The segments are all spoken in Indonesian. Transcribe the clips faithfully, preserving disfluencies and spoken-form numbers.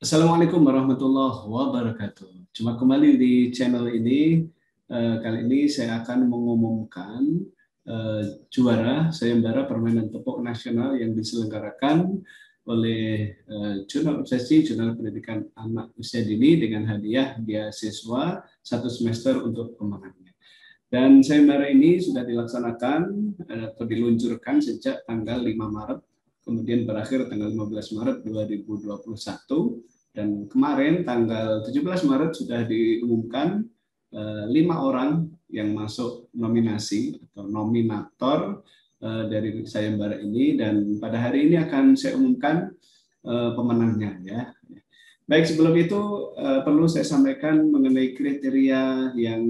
Assalamualaikum warahmatullahi wabarakatuh. Cuma kembali di channel ini. Kali ini saya akan mengumumkan juara sayembara permainan tepuk nasional yang diselenggarakan oleh Jurnal Obsesi, Jurnal Pendidikan Anak Usia Dini dengan hadiah beasiswa satu semester untuk pemenangnya. Dan sayembara ini sudah dilaksanakan atau diluncurkan sejak tanggal lima Maret. Kemudian berakhir tanggal lima belas Maret dua ribu dua puluh satu, dan kemarin tanggal tujuh belas Maret sudah diumumkan lima orang yang masuk nominasi atau nominator dari sayembara ini, dan pada hari ini akan saya umumkan pemenangnya ya. Baik, sebelum itu perlu saya sampaikan mengenai kriteria yang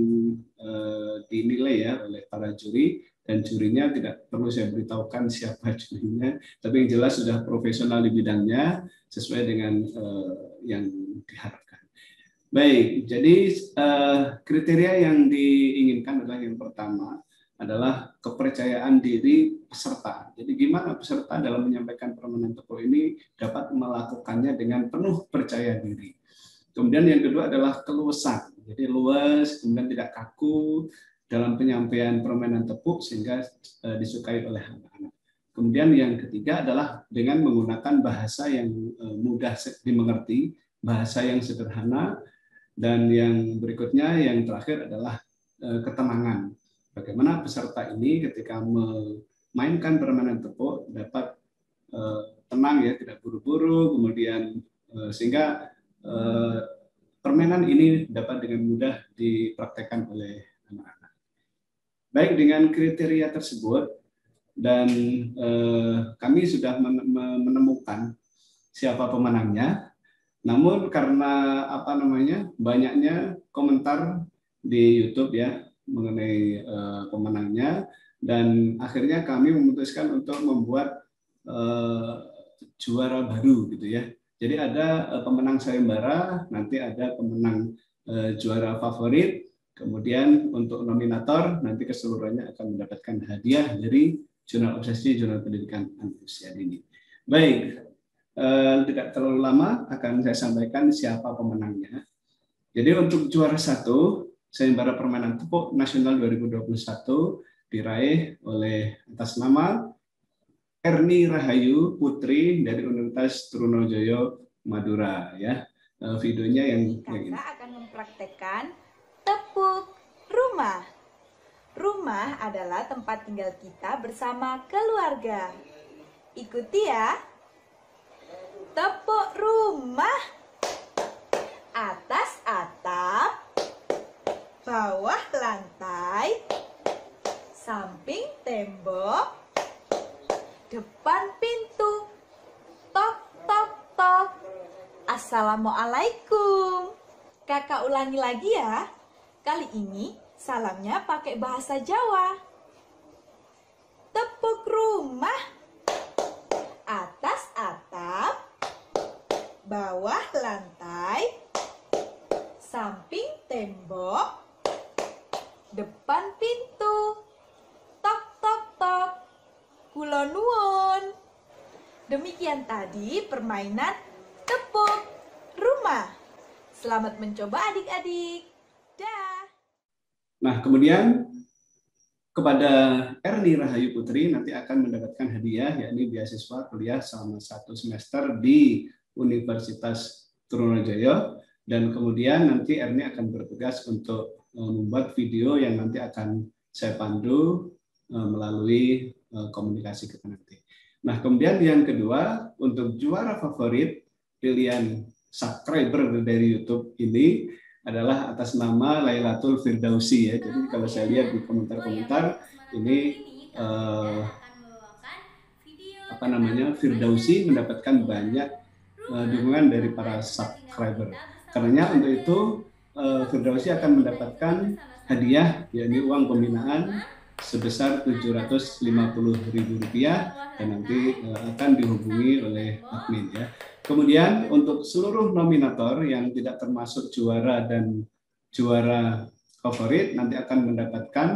dinilai ya oleh para juri. Dan jurinya tidak perlu saya beritahukan siapa jurinya, tapi yang jelas sudah profesional di bidangnya sesuai dengan uh, yang diharapkan. Baik, jadi uh, kriteria yang diinginkan adalah yang pertama adalah kepercayaan diri peserta. Jadi gimana peserta dalam menyampaikan permainan tepuk ini dapat melakukannya dengan penuh percaya diri. Kemudian yang kedua adalah keluasan. Jadi luas, kemudian tidak kaku dalam penyampaian permainan tepuk sehingga uh, disukai oleh anak-anak. Kemudian yang ketiga adalah dengan menggunakan bahasa yang uh, mudah dimengerti, bahasa yang sederhana, dan yang berikutnya yang terakhir adalah uh, ketenangan. Bagaimana peserta ini ketika memainkan permainan tepuk dapat uh, tenang ya, tidak buru-buru, kemudian uh, sehingga uh, permainan ini dapat dengan mudah dipraktekkan oleh anak-anak. Baik, dengan kriteria tersebut, dan eh, kami sudah menemukan siapa pemenangnya. Namun karena apa namanya banyaknya komentar di YouTube ya mengenai eh, pemenangnya, dan akhirnya kami memutuskan untuk membuat eh, juara baru gitu ya. Jadi ada eh, pemenang sayembara, nanti ada pemenang eh, juara favorit. Kemudian untuk nominator nanti keseluruhannya akan mendapatkan hadiah dari Jurnal Obsesi, Jurnal Pendidikan Anak Usia Dini. Baik, eh, tidak terlalu lama akan saya sampaikan siapa pemenangnya. Jadi untuk juara satu sayembara permainan tepuk nasional dua ribu dua puluh satu diraih oleh atas nama Erni Rahayu Putri dari Universitas Trunojoyo Madura ya. Eh, videonya yang, yang ini. Akan mempraktekkan tepuk rumah. Rumah adalah tempat tinggal kita bersama keluarga. Ikuti ya. Tepuk rumah. Atas atap, bawah lantai, samping tembok, depan pintu. Tok tok tok. Assalamualaikum. Kakak ulangi lagi ya. Kali ini salamnya pakai bahasa Jawa. Tepuk rumah, atas atap, bawah lantai, samping tembok, depan pintu. Tok tok tok. Kula nuwun. Demikian tadi permainan tepuk rumah. Selamat mencoba adik-adik. Nah, kemudian kepada Erni Rahayu Putri nanti akan mendapatkan hadiah, yakni beasiswa kuliah selama satu semester di Universitas Trunojoyo, dan kemudian nanti Erni akan bertugas untuk membuat video yang nanti akan saya pandu melalui komunikasi kita nanti. Nah, kemudian yang kedua untuk juara favorit pilihan subscriber dari YouTube ini adalah atas nama Lailatul Firdausi ya. Jadi kalau saya lihat di komentar-komentar ini eh, apa namanya Firdausi mendapatkan banyak eh, dukungan dari para subscriber. Karena untuk itu eh, Firdausi akan mendapatkan hadiah, yakni uang pembinaan sebesar tujuh ratus lima puluh ribu rupiah, dan nanti eh, akan dihubungi oleh admin ya. Kemudian untuk seluruh nominator yang tidak termasuk juara dan juara favorit nanti akan mendapatkan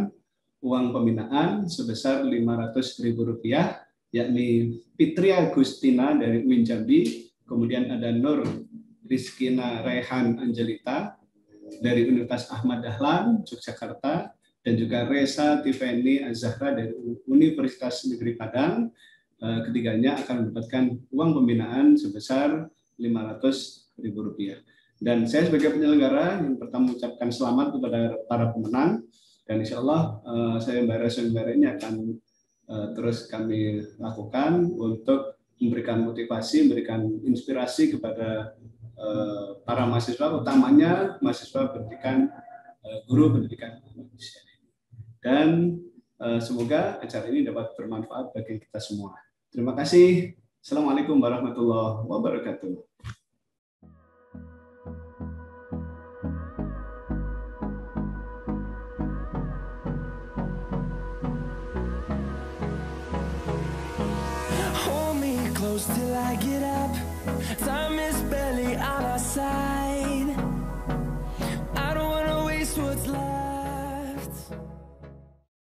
uang pembinaan sebesar lima ratus ribu rupiah, yakni Pitria Gustina dari U I N Jambi, kemudian ada Nur Rizkina Raihan Angelita dari Universitas Ahmad Dahlan, Yogyakarta, dan juga Reza Tiffany Azhahra dari Universitas Negeri Padang. Ketiganya akan mendapatkan uang pembinaan sebesar lima ratus ribu rupiah. Dan saya sebagai penyelenggara yang pertama mengucapkan selamat kepada para pemenang, dan insya Allah saya Mbak Reza ini akan terus kami lakukan untuk memberikan motivasi, memberikan inspirasi kepada para mahasiswa, utamanya mahasiswa pendidikan guru pendidikan Indonesia. Dan semoga acara ini dapat bermanfaat bagi kita semua. Terima kasih. Assalamualaikum warahmatullahi wabarakatuh. Till I get up, time is barely on our side. I don't wanna waste what's left.